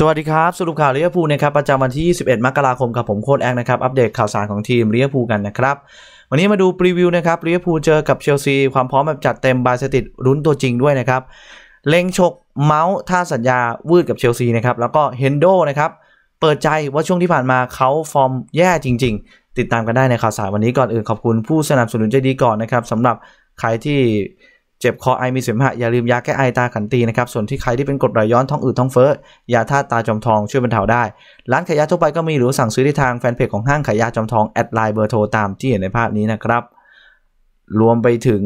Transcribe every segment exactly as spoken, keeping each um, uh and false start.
สวัสดีครับสรุปข่าวลิเวอร์พูลนะครับประจำวันที่ยี่สิบเอ็ดมกราคมครับผมโค้ชแอ๊กนะครับอัปเดตข่าวสารของทีมลิเวอร์พูลกันนะครับวันนี้มาดูพรีวิวนะครับลิเวอร์พูลเจอกับเชลซีความพร้อมแบบจัดเต็มบาสติดลุ้นตัวจริงด้วยนะครับเล็งฉกเมาส์ท่าสัญญาวืดกับเชลซีนะครับแล้วก็เฮนโดนะครับเปิดใจว่าช่วงที่ผ่านมาเขาฟอร์มแย่จริงๆติดตามกันได้ในข่าวสารวันนี้ก่อนอื่นขอบคุณผู้สนับสนุนใจดีก่อนนะครับสำหรับใครที่เจ็บคอไอมีเสมหะอย่าลืมยาแก้ไอตาขันตีนะครับส่วนที่ใครที่เป็นกรดไหลย้อนท้องอืดท้องเฟ้อยาธาตุตาจอมทองช่วยบรรเทาได้ร้านขายยาทั่วไปก็มีหรือสั่งซื้อได้ทางแฟนเพจของห้างขายยาจอมทองแอดไลน์เบอร์โทรตามที่เห็นในภาพนี้นะครับรวมไปถึง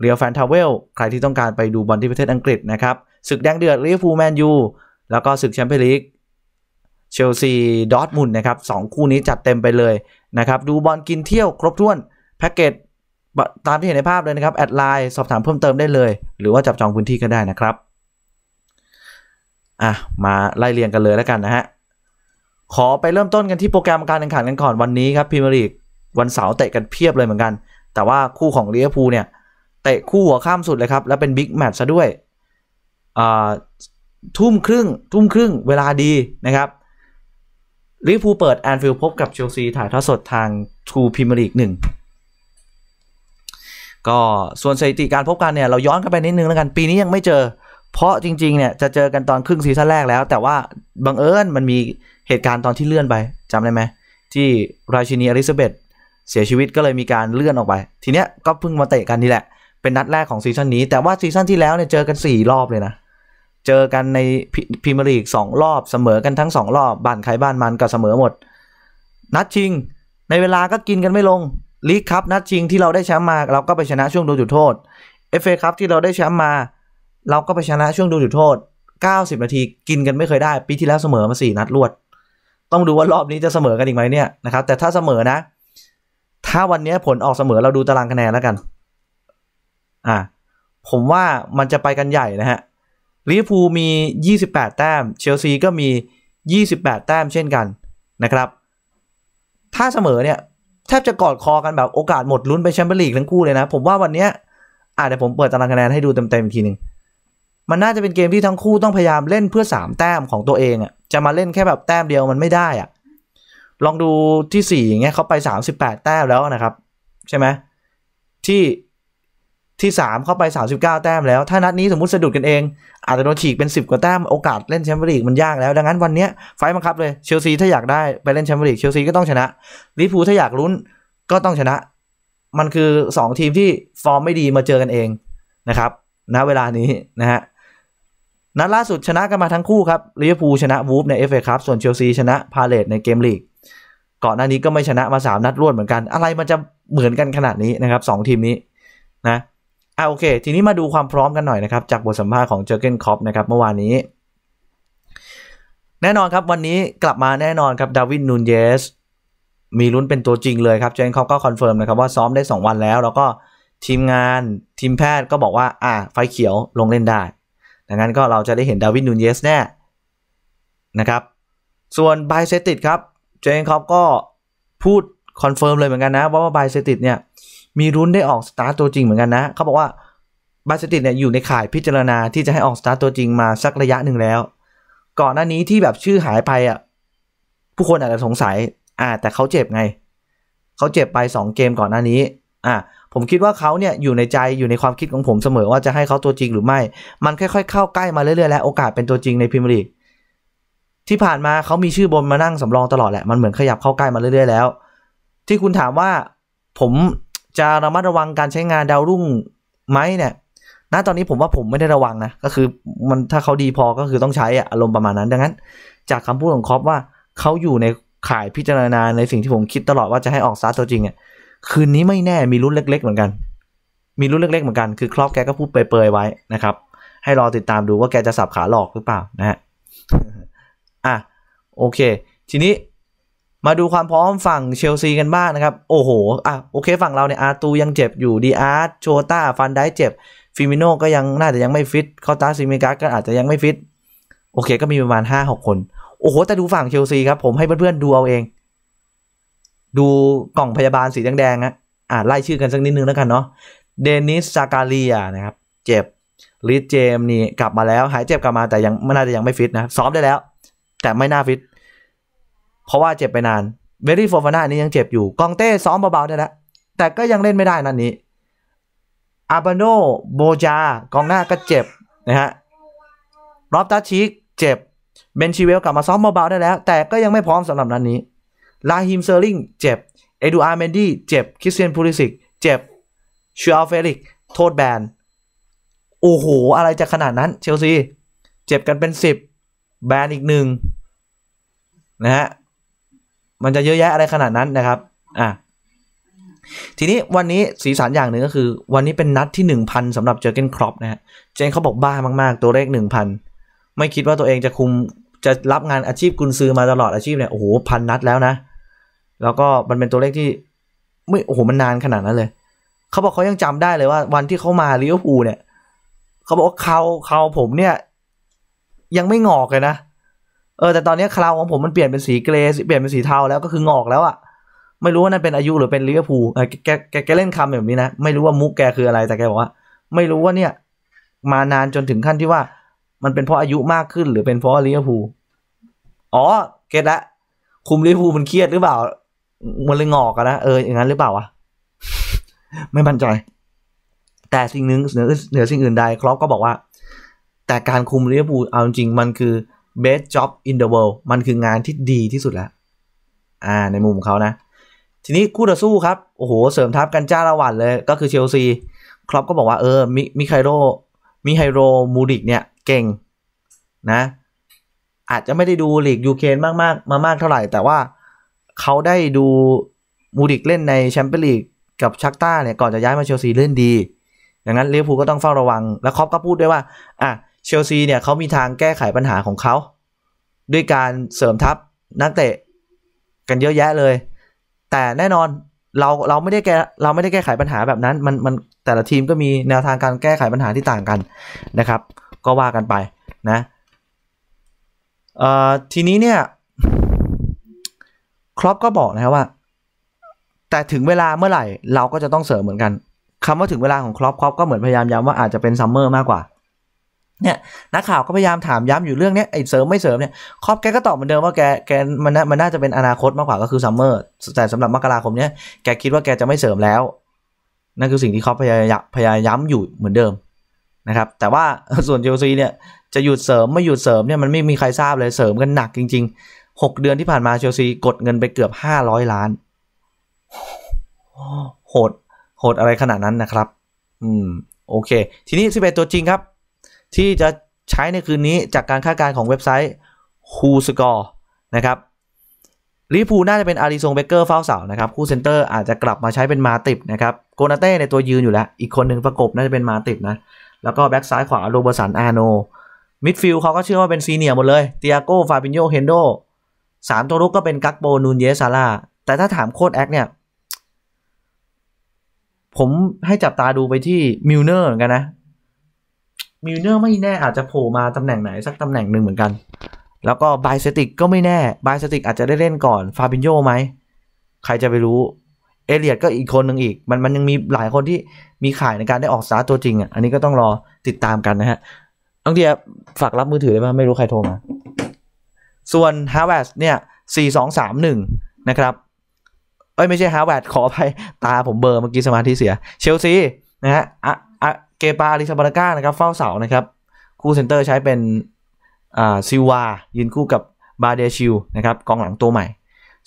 เรียลแฟนทาวเวลใครที่ต้องการไปดูบอลที่ประเทศอังกฤษนะครับศึกแดงเดือดลิเวอร์พูลแมนยูแล้วก็ศึกแชมเปี้ยนลีกเชลซีดอร์ทมุนด์นะครับสองคู่นี้จัดเต็มไปเลยนะครับดูบอลกินเที่ยวครบถ้วนแพ็กเกจตามที่เห็นในภาพเลยนะครับแอดไลน์สอบถามเพิ่มเติมได้เลยหรือว่าจับจองพื้นที่ก็ได้นะครับอ่ะมาไล่เรียงกันเลยแล้วกันนะฮะขอไปเริ่มต้นกันที่โปรแกรมการแข่งขันกันก่อนวันนี้ครับพรีเมียร์ลีกวันเสาร์เตะกันเพียบเลยเหมือนกันแต่ว่าคู่ของลิเวอร์พูลเนี่ยเตะคู่หัวข้ามสุดเลยครับและเป็นบิ๊กแมตช์ซะด้วยอ่าทุ่มครึ่งทุ่มครึ่งเวลาดีนะครับลิเวอร์พูลเปิดแอนฟิลด์พบกับเชลซีถ่ายทอดสดทางทูพรีเมียร์ลีกหนึ่งก็ส่วนสถิติการพบกันเนี่ยเราย้อนกันไปนิดนึงแล้วกันปีนี้ยังไม่เจอเพราะจริงๆเนี่ยจะเจอกันตอนครึ่งซีซั่นแรกแล้วแต่ว่าบังเอิญมันมีเหตุการณ์ตอนที่เลื่อนไปจำได้ไหมที่ราชินีอลิซาเบธเสียชีวิตก็เลยมีการเลื่อนออกไปทีเนี้ยก็เพิ่งมาเตะกันนี่แหละเป็นนัดแรกของซีซั่นนี้แต่ว่าซีซั่นที่แล้วเนี่ยเจอกันสี่รอบเลยนะเจอกันในพรีเมียร์ลีกสองรอบเสมอกันทั้งสองรอบบ้านใครบ้านมันก็เสมอหมดนัดชิงในเวลาก็กินกันไม่ลงลีกคัพนัดชิงที่เราได้แชมป์มาเราก็ไปชนะช่วงดูจุดโทษ เอฟ เอ คัพที่เราได้แชมป์มาเราก็ไปชนะช่วงดูจุดโทษเก้าสิบนาทีกินกันไม่เคยได้ปีที่แล้วเสมอมาสี่นัดรวดต้องดูว่ารอบนี้จะเสมอกันอีกไหมเนี่ยนะครับแต่ถ้าเสมอนะถ้าวันนี้ผลออกเสมอเราดูตารางคะแนนแล้วกันอ่าผมว่ามันจะไปกันใหญ่นะฮะลิเวอร์พูลมียี่สิบแปดแต้มเชลซีก็มียี่สิบแปดแต้มเช่นกันนะครับถ้าเสมอเนี่ยแทบจะกอดคอกันแบบโอกาสหมดลุ้นไปแชมเปี้ยนลีกทั้งคู่เลยนะผมว่าวันนี้อ่ะเดี๋ยวผมเปิดตารางคะแนนให้ดูเต็มๆอีกทีหนึ่งมันน่าจะเป็นเกมที่ทั้งคู่ต้องพยายามเล่นเพื่อสามแต้มของตัวเองอ่ะจะมาเล่นแค่แบบแต้มเดียวมันไม่ได้อ่ะลองดูที่สี่อย่างเงี้ยเขาไปสามสิบแปดแต้มแล้วนะครับใช่ไหมที่ที่สามเข้าไปสามสิบเก้าแต้มแล้วถ้านัดนี้สมมุติสะดุดกันเองอาจจะโดนฉีกเป็นสิบกว่าแต้มโอกาสเล่นแชมเปี้ยนลีกมันยากแล้วดังนั้นวันนี้ไฟบังคับเลยเชลซีถ้าอยากได้ไปเล่นแชมเปี้ยนลีกเชลซีก็ต้องชนะลิเวอร์พูลถ้าอยากลุ้นก็ต้องชนะมันคือสองทีมที่ฟอร์มไม่ดีมาเจอกันเองนะครับณเวลานี้นะฮะนัดล่าสุดชนะกันมาทั้งคู่ครับลิเวอร์พูลชนะวูฟใน เอฟ เอ คัพส่วนเชลซีชนะพาเลทในเกมลีกก่อนหน้านี้ก็ไม่ชนะมาสามนัดรวดเหมือนกันอะไรมันจะเหมือนกันขนาดนี้นะครับสองทีมนี้นะโอเคทีนี้มาดูความพร้อมกันหน่อยนะครับจากบทสัมภาษณ์ของเจอร์เก้นคล็อปนะครับเมื่อวานนี้แน่นอนครับวันนี้กลับมาแน่นอนครับดาวิดนูญเยสมีลุ้นเป็นตัวจริงเลยครับเจอร์เก้นคล็อปก็คอนเฟิร์มนะครับว่าซ้อมได้สองวันแล้วแล้วก็ทีมงานทีมแพทย์ก็บอกว่าอ่ะไฟเขียวลงเล่นได้ดังนั้นก็เราจะได้เห็นดาวิดนูญเยสแน่นะครับส่วนไบเซติดครับเจอร์เก้นคล็อปก็พูดคอนเฟิร์มเลยเหมือนกันนะว่าไบเซติดเนี่ยมีรุ้นได้ออกสตาร์ตัวจริงเหมือนกันนะเขาบอกว่าบาสติดเนี่ยอยู่ในข่ายพิจารณาที่จะให้ออกสตาร์ตัวจริงมาสักระยะหนึ่งแล้วก่อนหน้านี้ที่แบบชื่อหายไปอ่ะผู้คนอาจจะสงสัยอ่าแต่เขาเจ็บไงเขาเจ็บไปสองเกมก่อนหน้านี้อ่าผมคิดว่าเขาเนี่ยอยู่ในใจอยู่ในความคิดของผมเสมอว่าจะให้เขาตัวจริงหรือไม่มันค่อยๆเข้าใกล้มาเรื่อยๆแล้วโอกาสเป็นตัวจริงในพรีเมียร์ลีกที่ผ่านมาเขามีชื่อบนมานั่งสำรองตลอดแหละมันเหมือนขยับเข้าใกล้มาเรื่อยๆแล้วที่คุณถามว่าผมจะระมัดระวังการใช้งานดาวรุ่งไหมเนี่ยณตอนนี้ผมว่าผมไม่ได้ระวังนะก็คือมันถ้าเขาดีพอก็คือต้องใช้อารมณ์ประมาณนั้นดังนั้นจากคำพูดของคล็อปว่าเขาอยู่ในข่ายพิจารณาในสิ่งที่ผมคิดตลอดว่าจะให้ออกสตาร์ตัวจริงเนี่ยคืนนี้ไม่แน่มีรุ่นเล็กๆเหมือนกันมีรุ่นเล็กๆเหมือนกันคือคล็อปแกก็พูดเปรยๆไว้นะครับให้รอติดตามดูว่าแกจะสับขาหลอกหรือเปล่านะฮะอ่ะโอเคทีนี้มาดูความพร้อมฝั่งเชลซีกันบ้าง น, นะครับโอ้โหอ่ะโอเคฝั่งเราเนี่ยอาตูยังเจ็บอยู่ดีอาร์ตโชต้าฟันได้เจ็บฟิมิโนก็ยังน่าจะยังไม่ฟิตคอตาซิเมกัสก็อาจจะยังไม่ฟิตโอเคก็มีประมาณ ห้าหก คนโอ้โหแต่ดูฝั่งเชลซีครับผมให้เพื่อนๆดูเอาเองดูกล่องพยาบาลสีแดงๆนะอ่ะไล่ชื่อกันสักนิดนึงแล้วกันเนาะเดนิสซาการีอานะครับเจ็บลิทเจมนี่กลับมาแล้วหายเจ็บกลับมาแต่ยังไม่น่าจะยังไม่ฟิตนะซ้อมได้แล้ว แต่ไม่น่าฟิตเพราะว่าเจ็บไปนานเวรี่ฟอร์ฟาน่านี้ยังเจ็บอยู่กองเต้ซ้อมเบาๆได้แล้วแต่ก็ยังเล่นไม่ได้นั่นนี้อาบาโนโบจากองหน้าก็เจ็บนะฮะรอบตาชิกเจ็บเบนชิเวลกลับมาซ้อมเบาๆได้แล้วแต่ก็ยังไม่พร้อมสำหรับนัดนี้ลาฮิมเซอร์ลิงเจ็บเอดูอาร์เมนดี้เจ็บคริสเตียนพูลิสิกเจ็บชูอัลเฟลิกโทษแบนโอ้โหอะไรจะขนาดนั้นเชลซีเจ็บกันเป็นสิบแบนอีกหนึ่งนะฮะมันจะเยอะแยะอะไรขนาดนั้นนะครับอ่ะทีนี้วันนี้สีสันอย่างหนึ่งก็คือวันนี้เป็นนัดที่ หนึ่งพัน สำหรับเจอร์เก้นคล็อปนะฮะเจนเขาบอกบ้ามากๆตัวเลข หนึ่งพัน ไม่คิดว่าตัวเองจะคุมจะรับงานอาชีพกุนซือมาตลอดอาชีพเนี่ยโอ้โหพันนัดแล้วนะแล้วก็มันเป็นตัวเลขที่ไม่โอ้โหมันนานขนาดนั้นเลยเขาบอกเขายังจำได้เลยว่าวันที่เขามาลิเวอร์พูลเนี่ยเขาบอกว่าเขาเขาผมเนี่ยยังไม่งอกเลยนะเออแต่ตอนนี้คราวของผมมันเปลี่ยนเป็นสีเกรย์เปลี่ยนเป็นสีเทาแล้วก็คืองอกแล้วอะไม่รู้ว่านั่นเป็นอายุหรือเป็นลิเวอร์พูลแกแกแกเล่นคำแบบนี้นะไม่รู้ว่ามุกแกคืออะไรแต่แกบอกว่าไม่รู้ว่าเนี่ยมานานจนถึงขั้นที่ว่ามันเป็นเพราะอายุมากขึ้นหรือเป็นเพราะลิเวอร์พูลอ๋อเก็ตละคุมลิเวอร์พูลมันเครียดหรือเปล่ามันเลยงอกกันนะเอออย่างนั้นหรือเปล่าวะ ไม่มั่นใจแต่สิ่งหนึ่งเหนือเหนือสิ่งอื่นใดคล็อปก็บอกว่าแต่การคุมลิเวอร์พูลเอาจริงมันคือ best job in the world มันคืองานที่ดีที่สุดแล้วอ่าในมุมของเขานะทีนี้คู่ต่อสู้ครับโอ้โหเสริมทัพกันจ้าละวันเลยก็คือเชลซีคล็อปก็บอกว่าเออมิมิไคโรมิไคโรมูริกเนี่ยเก่งนะอาจจะไม่ได้ดูลีกยูเครนมากมากมามากเท่าไหร่แต่ว่าเขาได้ดูมูริกเล่นในแชมเปี้ยนลีกกับชักต้าเนี่ยก่อนจะย้ายมาเชลซีเล่นดีดังนั้นลิเวอร์พูลก็ต้องเฝ้าระวังและคล็อปก็พูดด้วยว่าอ่ะเชลซีเนี่ยเขามีทางแก้ไขปัญหาของเขาด้วยการเสริมทัพนักเตะกันเยอะแยะเลยแต่แน่นอนเราเราไม่ได้แก้เราไม่ได้แก้ไขปัญหาแบบนั้นมันมันแต่ละทีมก็มีแนวทางการแก้ไขปัญหาที่ต่างกันนะครับก็ว่ากันไปนะเอ่อทีนี้เนี่ยคล็อปก็บอกนะครับว่าแต่ถึงเวลาเมื่อไหร่เราก็จะต้องเสริมเหมือนกันคำว่าถึงเวลาของคล็อปคล็อปก็เหมือนพยายามย้ำว่าอาจจะเป็นซัมเมอร์มากกว่าเนี่ยนักข่าวก็พยายามถามย้ำอยู่เรื่องนี้ไอ้เสริมไม่เสริมเนี่ยคล็อปแกก็ตอบเหมือนเดิมว่าแกแกมันมันน่าจะเป็นอนาคตมากกว่าก็คือซัมเมอร์แต่สำหรับมกราคมเนี่ยแกคิดว่าแกจะไม่เสริมแล้วนั่นคือสิ่งที่คล็อปพยายามพยายามย้ำอยู่เหมือนเดิมนะครับแต่ว่าส่วนเชลซีเนี่ยจะหยุดเสริมไม่หยุดเสริมเนี่ยมันไม่มีใครทราบเลยเสริมกันหนักจริงๆหกเดือนที่ผ่านมาเชลซีกดเงินไปเกือบห้าร้อยล้านโหดโหดอะไรขนาดนั้นนะครับอืมโอเคทีนี้สิบเอ็ดตัวจริงครับที่จะใช้ในคืนนี้จากการคาดการณ์ของเว็บไซต์ Who Score นะครับลิเวอร์พูลน่าจะเป็นอาริซงเบเกอร์เฝ้าเสานะครับคู่เซนเตอร์อาจจะกลับมาใช้เป็นมาติปนะครับโกนาเต้ในตัวยืนอยู่แล้วอีกคนหนึ่งประกบน่าจะเป็นมาติปนะแล้วก็แบ็กซ้ายขวาโรเบอร์สันอาโนมิดฟิลด์เขาก็เชื่อว่าเป็นซีเนียร์หมดเลยเตียโก้ฟาบินโญเฮนโดสามตัวรุกก็เป็นกักโปนูนเยสซาร่าแต่ถ้าถามโค้ชแอคเนี่ยผมให้จับตาดูไปที่มิลเนอร์เหมือนกันนะมิลเนอร์ไม่แน่อาจจะโผล่มาตำแหน่งไหนสักตำแหน่งหนึ่งเหมือนกันแล้วก็ไบเซติกก็ไม่แน่ไบเซติกอาจจะได้เล่นก่อนฟาบินโญไหมใครจะไปรู้เอเลียดก็อีกคนหนึ่งอีกมันมันยังมีหลายคนที่มีข่ายในการได้ออกสตาร์ตัวจริงอ่ะอันนี้ก็ต้องรอติดตามกันนะฮะต้องเดี๋ยวฝากรับมือถือได้ไหมไม่รู้ใครโทรมาส่วนฮาวเวิร์ดเนี่ยสี่สองสามหนึ่งนะครับเอ้ยไม่ใช่ฮาวเวิร์ดขออภัยตาผมเบลอเมื่อกี้สมาธิเสียเชลซีนะฮะอะอะเกปาอาริซาบาราก้านะครับเฝ้าเสานะครับคู่เซนเตอร์ใช้เป็นอ่าซิวายืนคู่กับบาเดชิลนะครับกองหลังตัวใหม่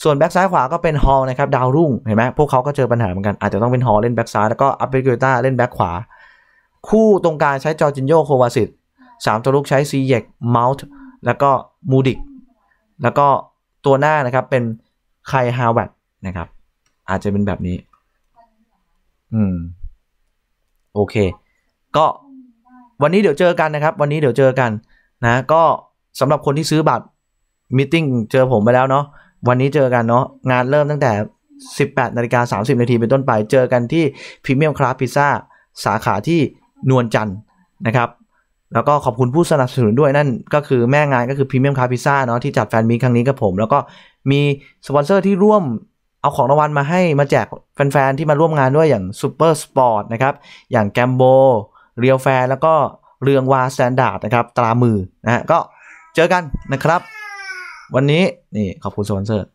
ส่วนแบ็กซ้ายขวาก็เป็นฮอลนะครับดาวรุ่งเห็นไหมพวกเขาก็เจอปัญหาเหมือนกันอาจจะต้องเป็นฮอลเล่นแบ็กซ้ายแล้วก็อัปเปอร์เกต้าเล่นแบ็กขวาคู่ตรงกลางใช้จอร์จินโญ่โควาซิชสามตัวรุกใช้ซีเยกเมาท์แล้วก็มูดิกแล้วก็ตัวหน้านะครับเป็นไคฮาวเวิร์ดนะครับอาจจะเป็นแบบนี้อืมโอเคก็วันนี้เดี๋ยวเจอกันนะครับวันนี้เดี๋ยวเจอกันนะก็สำหรับคนที่ซื้อบัตรมีตติ้งเจอผมไปแล้วเนาะวันนี้เจอกันเนาะงานเริ่มตั้งแต่ สิบแปดนาฬิกาสามสิบนาทีเป็นต้นไปเจอกันที่พรีเมียมคราฟพิซซ่าสาขาที่นวลจันทร์นะครับแล้วก็ขอบคุณผู้สนับสนุนด้วยนั่นก็คือแม่งานก็คือพรีเมียมคราฟพิซซ่าเนาะที่จัดแฟนมีครั้งนี้กับผมแล้วก็มีสปอนเซอร์ที่ร่วมเอาของรางวัลมาให้มาแจกแฟนๆที่มาร่วมงานด้วยอย่างซูเปอร์สปอร์ตนะครับอย่างแกมโบเรียวแฟร์แล้วก็เรืองวาสแตนดาร์ดนะครับตรามือนะฮะก็เจอกันนะครับ วันนี้นี่ขอบคุณสปอนเซอร์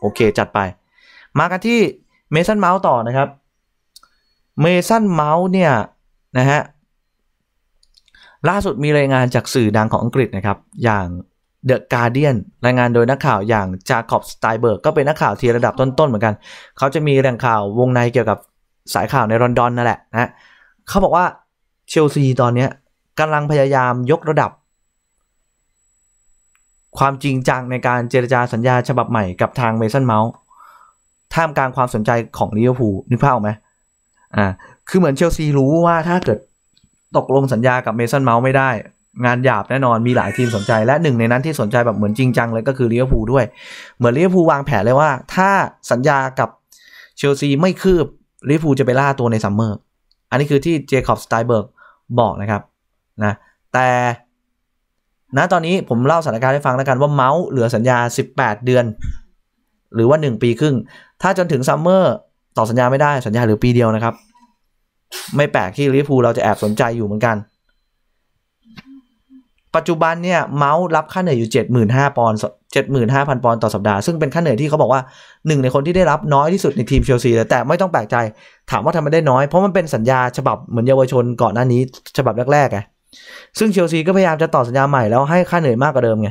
โอเคจัดไปมากันที่เมสันเมาส์ต่อนะครับเมสันเมาส์เนี่ยนะฮะล่าสุดมีรายงานจากสื่อดังของอังกฤษนะครับอย่าง The Guardian รายงานโดยนักข่าวอย่าง Jacob Steinberg ก็เป็นนักข่าวที่ระดับต้นๆเหมือนกันเขาจะมีแหล่งข่าววงในเกี่ยวกับสายข่าวในลอนดอนนั่นแหละนะเขาบอกว่าเชลซีตอนนี้กำลังพยายามยกระดับความจริงจังในการเจรจาสัญญาฉบับใหม่กับทางเมสันเมาส์ท่ามกลางความสนใจของลิเวอร์พูลนึกภาพออกไหมอ่าคือเหมือนเชลซีรู้ว่าถ้าเกิดตกลงสัญญากับเมสันเมาส์ไม่ได้งานหยาบแน่นอนมีหลายทีมสนใจและหนึ่งในนั้นที่สนใจแบบเหมือนจริงจังเลยก็คือลิเวอร์พูลด้วยเหมือนลิเวอร์พูลวางแผนเลยว่าถ้าสัญญากับเชลซีไม่คืบลิเวอร์พูลจะไปล่าตัวในซัมเมอร์อันนี้คือที่เจคอบสไตน์เบิร์กบอกนะครับนะแต่ณตอนนี้ผมเล่าสถานการณ์ให้ฟังแล้วกันว่าเมาส์เหลือสัญญาสิบแปดเดือนหรือว่าหนึ่งปีครึ่งถ้าจนถึงซัมเมอร์ต่อสัญญาไม่ได้สัญญาเหลือปีเดียวนะครับไม่แปลกที่ลิเวอร์พูลเราจะแอบสนใจอยู่เหมือนกันปัจจุบันเนี่ยเมาส์รับค่าเหนื่อยอยู่ เจ็ดหมื่นห้าพัน ปอนด์ เจ็ดหมื่นห้าพัน ปอนด์ต่อสัปดาห์ซึ่งเป็นค่าเหนื่อยที่เขาบอกว่าหนึ่งในคนที่ได้รับน้อยที่สุดในทีมเชลซีแต่ไม่ต้องแปลกใจถามว่าทำไมได้น้อยเพราะมันเป็นสัญญาฉบับเหมือนเยาวชนก่อนหน้านี้ฉบับแรกๆไงซึ่งเชลซีก็พยายามจะต่อสัญญาใหม่แล้วให้ค่าเหนื่อยมากกว่าเดิมไง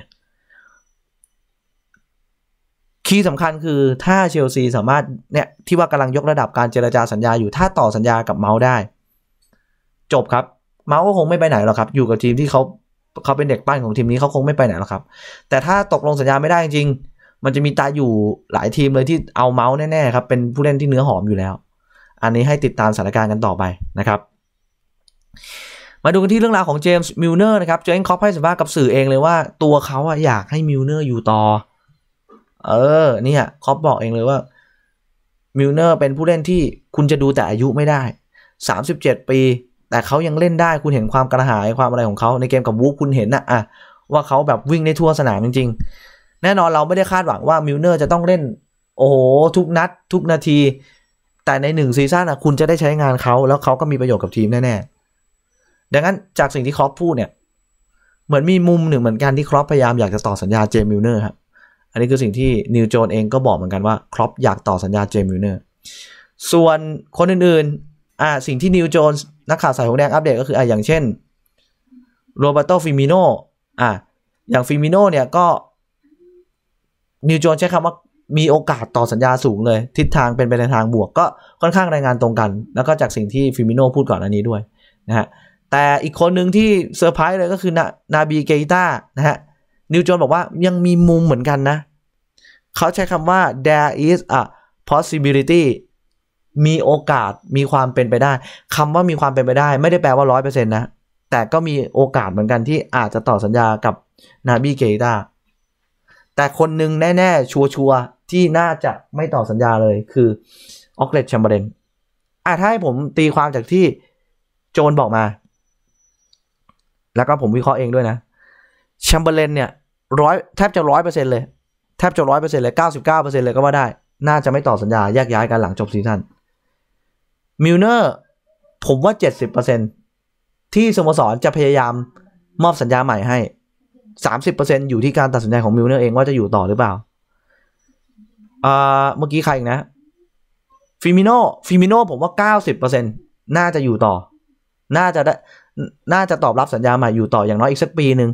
คีย์สำคัญคือถ้าเชลซีสามารถเนี่ยที่ว่ากำลังยกระดับการเจรจาสัญญาอยู่ถ้าต่อสัญญากับเมาส์ได้จบครับเมาส์ก็คงไม่ไปไหนหรอกครับอยู่กับทีมที่เขาเขาเป็นเด็กปั้นของทีมนี้เขาคงไม่ไปไหนหรอกครับแต่ถ้าตกลงสัญญาไม่ได้จริงมันจะมีตาอยู่หลายทีมเลยที่เอาเมาส์แน่ๆครับเป็นผู้เล่นที่เนื้อหอมอยู่แล้วอันนี้ให้ติดตามสถานการณ์กันต่อไปนะครับมาดูกันที่เรื่องราวของเจมส์มิลเนอร์นะครับเจนคอปให้สัมภาษณ์กับสื่อเองเลยว่าตัวเขาอยากให้มิลเนอร์อยู่ต่อเออเนี่ยคอปบอกเองเลยว่ามิลเนอร์เป็นผู้เล่นที่คุณจะดูแต่อายุไม่ได้สามสิบเจ็ดปีแต่เขายังเล่นได้คุณเห็นความกระหายความอะไรของเขาในเกมกับวูฟคุณเห็นนะอ่ะว่าเขาแบบวิ่งได้ทั่วสนามจริงๆแน่นอนเราไม่ได้คาดหวังว่ามิลเนอร์จะต้องเล่นโอ้โหทุกนัดทุกนาทีแต่ในหนึ่งซีซั่นอ่ะคุณจะได้ใช้งานเขาแล้วเขาก็มีประโยชน์กับทีมแน่ๆดังนั้นจากสิ่งที่คอปพูดเนี่ยเหมือนมีมุมหนึ่งเหมือนกันที่คอปพยายามอยากจะต่อสัญญาเจมส์มิลเนอร์ครับอันนี้คือสิ่งที่นิวโจนเองก็บอกเหมือนกันว่าคล็อปอยากต่อสัญญาเจมส์มิลเนอร์ส่วนคนอื่นๆอ่าสิ่งที่นิวโจนนักข่าวสายหงแดงอัปเดตก็คืออ่าอย่างเช่นโรเบโตฟิมิโนอ่าอย่างฟิมิโนเนี่ยก็นิวโจนใช้คำว่ามีโอกาสต่อสัญญาสูงเลยทิศทางเป็นไปในทางบวกก็ค่อนข้างรายงานตรงกันแล้วก็จากสิ่งที่ฟิมิโนพูดก่อนอันนี้ด้วยนะฮะแต่อีกคนหนึ่งที่เซอร์ไพรส์เลยก็คือนาบีเกต้านะฮะนิวโจนบอกว่ายังมีมุมเหมือนกันนะเขาใช้คำว่า there is a possibility มีโอกาสมีความเป็นไปได้คำว่ามีความเป็นไปได้ไม่ได้แปลว่า หนึ่งร้อยเปอร์เซ็นต์ นะแต่ก็มีโอกาสเหมือนกันที่อาจจะต่อสัญญากับนาบีเกต้าแต่คนหนึ่งแน่ๆชัวร์ๆที่น่าจะไม่ต่อสัญญาเลยคือออกเลตแชมเบอร์เลนอ่ะถ้าให้ผมตีความจากที่โจนบอกมาแล้วก็ผมวิเคราะห์เองด้วยนะแชมเบอร์เลนเนี่ยร้อยแทบจะร้อยเปอร์เซ็นต์เลยแทบจะร้อยเปอร์เซ็นต์เลยเก้าสิบเก้าเปอร์เซ็นต์เลยก็ว่าได้น่าจะไม่ต่อสัญญาแยกย้ายกันหลังจบซีซั่นมิลเนอร์ผมว่าเจ็ดสิบเปอร์เซ็นต์ที่สโมสรจะพยายามมอบสัญญาใหม่ให้สามสิบเปอร์เซ็นต์อยู่ที่การตัดสินใจของมิลเนอร์เองว่าจะอยู่ต่อหรือเปล่าอ่าเมื่อกี้ใครอีกนะฟิมิโนฟิมิโนผมว่าเก้าสิบเปอร์เซ็นต์น่าจะอยู่ต่อน่าจะได้น่าจะตอบรับสัญญาใหม่อยู่ต่ออย่างน้อยอีกสักปีหนึ่ง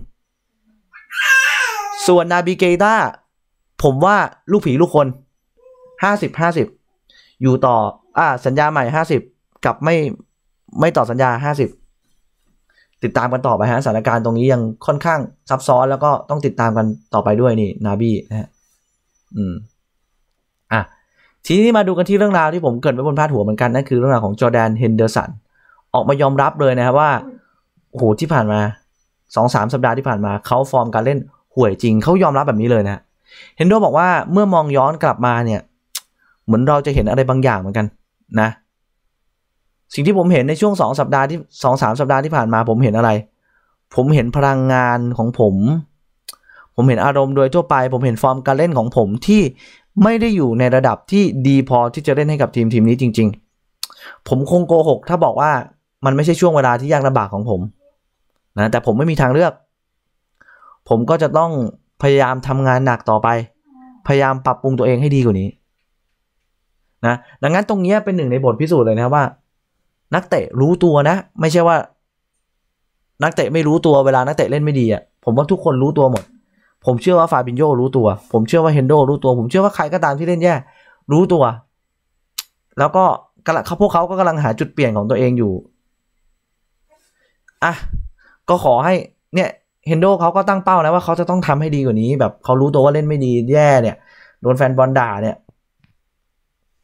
ส่วนนาบีเกต้าผมว่าลูกผีลูกคนห้าสิบ ห้าสิบอยู่ต่ออ่าสัญญาใหม่ห้าสิบกับไม่ไม่ต่อสัญญาห้าสิบติดตามกันต่อไปฮะสถานการณ์ตรงนี้ยังค่อนข้างซับซ้อนแล้วก็ต้องติดตามกันต่อไปด้วยนี่นาบีนะฮะอืมอ่ะทีนี้มาดูกันที่เรื่องราวที่ผมเกิดไว้บนพาดหัวเหมือนกันนั่นคือเรื่องราวของจอร์แดนเฮนเดอร์สันออกมายอมรับเลยนะครับว่าโอ้โหที่ผ่านมา สองถึงสาม สัปดาห์ที่ผ่านมาเขาฟอร์มการเล่นห่วยจริงเขายอมรับแบบนี้เลยนะเฮนโดบอกว่าเมื่อมองย้อนกลับมาเนี่ยเหมือนเราจะเห็นอะไรบางอย่างเหมือนกันนะสิ่งที่ผมเห็นในช่วงสองสัปดาห์ที่ สองถึงสาม สัปดาห์ที่ผ่านมาผมเห็นอะไรผมเห็นพลังงานของผมผมเห็นอารมณ์โดยทั่วไปผมเห็นฟอร์มการเล่นของผมที่ไม่ได้อยู่ในระดับที่ดีพอที่จะเล่นให้กับทีมทีมนี้จริงๆผมคงโกหกถ้าบอกว่ามันไม่ใช่ช่วงเวลาที่ยากลำบากของผมนะแต่ผมไม่มีทางเลือกผมก็จะต้อง พยายามทำงานหนักต่อไปพยายามปรับปรุงตัวเองให้ดีกว่านี้นะดังนั้นตรงนี้เป็นหนึ่งในบทพิสูจน์เลยนะว่านักเตะรู้ตัวนะไม่ใช่ว่านักเตะไม่รู้ตัวเวลานักเตะเล่นไม่ดีอ่ะผมว่าทุกคนรู้ตัวหมดผมเชื่อว่าฟาบินโญ่รู้ตัวผมเชื่อว่าเฮนโดรู้ตัวผมเชื่อว่าใครก็ตามที่เล่นแย่รู้ตัวแล้วก็พวกเขาก็กำลังหาจุดเปลี่ยนของตัวเองอยู่อ่ะก็ขอให้เนี่ยเฮนโดเขาก็ตั้งเป้าแล้วว่าเขาจะต้องทำให้ดีกว่านี้แบบเขารู้ตัวว่าเล่นไม่ดีแย่เนี่ยโดนแฟนบอลด่าเนี่ย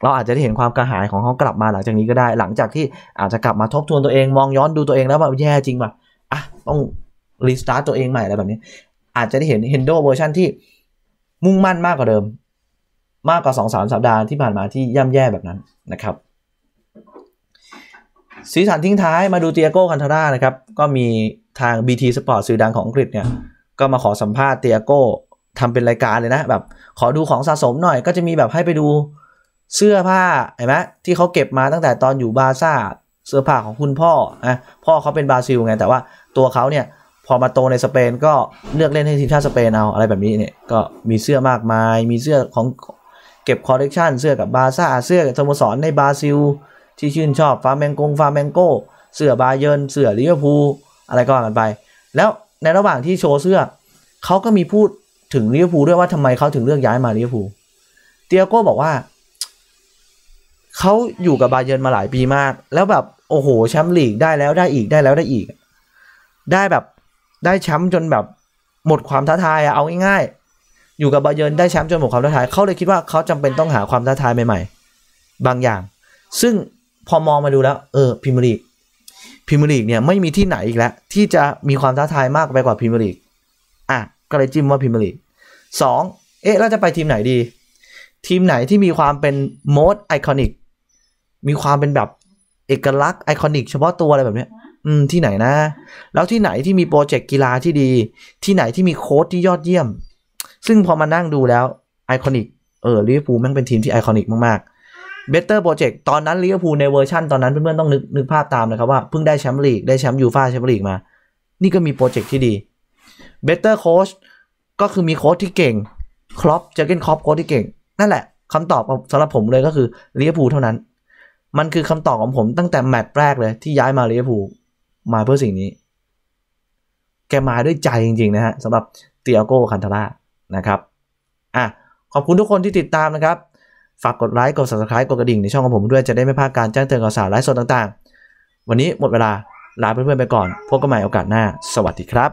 เราอาจจะได้เห็นความกระหายของเขากลับมาหลังจากนี้ก็ได้หลังจากที่อาจจะกลับมาทบทวนตัวเองมองย้อนดูตัวเองแล้วว่าแย่จริงป่ะอ่ะต้องรีสตาร์ตตัวเองใหม่อะไรแบบนี้อาจจะได้เห็นเฮนโดเวอร์ชันที่มุ่งมั่นมากกว่าเดิมมากกว่า สองถึงสาม สัปดาห์ที่ผ่านมาที่ย่ำแย่แบบนั้นนะครับสีสันทิ้งท้ายมาดูเตียโก้คันทาร่านะครับก็มีทาง บี ที Sport สื่อดังของอังกฤษเนี่ยก็มาขอสัมภาษณ์เตียโก้ทำเป็นรายการเลยนะแบบขอดูของสะสมหน่อยก็จะมีแบบให้ไปดูเสื้อผ้าเห็นไหมที่เขาเก็บมาตั้งแต่ตอนอยู่บาร์ซ่าเสื้อผ้าของคุณพ่อนะพ่อเขาเป็นบราซิลไงแต่ว่าตัวเขาเนี่ยพอมาโตในสเปนก็เลือกเล่นให้ทีมชาติสเปนเอาอะไรแบบนี้เนี่ยก็มีเสื้อมากมายมีเสื้อของเก็บคอลเลกชันเสื้อกับบาร์ซ่าเสื้อสโมสรในบราซิลที่ชื่นชอบฟาแมงกงฟาแมงโก้เสื้อบาเยิร์นเสื้อลิเวอร์พูลอะไรก็ว่ากันไปแล้วในระหว่างที่โชว์เสื้อเขาก็มีพูดถึงลิเวอร์พูลด้วยว่าทำไมเขาถึงเลือกย้ายมาลิเวอร์พูลเตียโก้บอกว่าเขาอยู่กับบาเยิร์นมาหลายปีมากแล้วแบบโอ้โหแชมป์ลีกได้แล้วได้อีกได้แล้วได้อีกได้แบบได้แชมป์จนแบบหมดความท้าทายอะเอาง่ายๆอยู่กับบาเยิร์นได้แชมป์จนหมดความท้าทายเขาเลยคิดว่าเขาจำเป็นต้องหาความท้าทายใหม่ๆบางอย่างซึ่งพอมองมาดูแล้วเออพรีเมียร์ลีกพรีเมียร์ลีกเนี่ยไม่มีที่ไหนอีกแล้วที่จะมีความท้าทายมากไปกว่าพรีเมียร์ลีกอ่ะก็เลยจิ้มว่าพรีเมียร์ลีกสองเอ๊ะเราจะไปทีมไหนดีทีมไหนที่มีความเป็นโมสไอคอนิกมีความเป็นแบบเอกลักษณ์ไอคอนิกเฉพาะตัวอะไรแบบเนี้ยอืมที่ไหนนะแล้วที่ไหนที่มีโปรเจกต์กีฬาที่ดีที่ไหนที่มีโค้ชที่ยอดเยี่ยมซึ่งพอมานั่งดูแล้วไอคอนิกเออลิเวอร์พูลแม่งเป็นทีมที่ไอคอนิกมากๆเบตเตอร์โปรเจกต์ตอนนั้นลิเวอร์พูลในเวอร์ชั่นตอนนั้นเพื่อนๆต้องนึกนึกภาพตามนะครับว่าเพิ่งได้แชมป์ลีกได้แชมป์ยูฟ่าแชมป์ลีกมานี่ก็มีโปรเจกต์ที่ดีเบตเตอร์โค้ชก็คือมีโค้ชที่เก่งคล็อปเจอร์เกนคล็อปโค้ชที่เก่งนั่นแหละคำตอบสำหรับผมเลยก็คือลิเวอร์พูลเท่านั้นมันคือคำตอบของผมตั้งแต่แมตช์แรกเลยที่ย้ายมาลิเวอร์พูลมาเพื่อสิ่งนี้แกมาด้วยใจจริงๆนะฮะสำหรับเตียโก้คันทาร่านะครับอ่ะขอบคุณทุกคนที่ติดตามนะครับฝากกดไลค์กด Subscribe กดกระดิ่งในช่องของผมด้วยจะได้ไม่พลาดการแจ้งเตือนข่าวสารไลฟ์สดต่างๆวันนี้หมดเวลาลาเพื่อนๆไปก่อนพบกันใหม่โอกาสหน้าสวัสดีครับ